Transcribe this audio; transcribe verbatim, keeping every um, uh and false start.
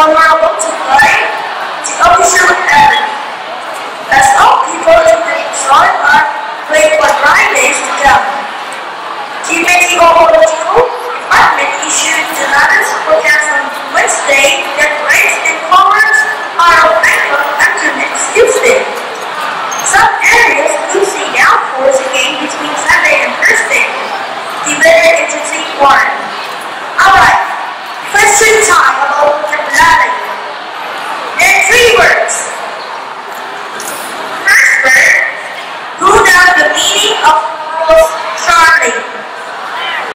One more book to play.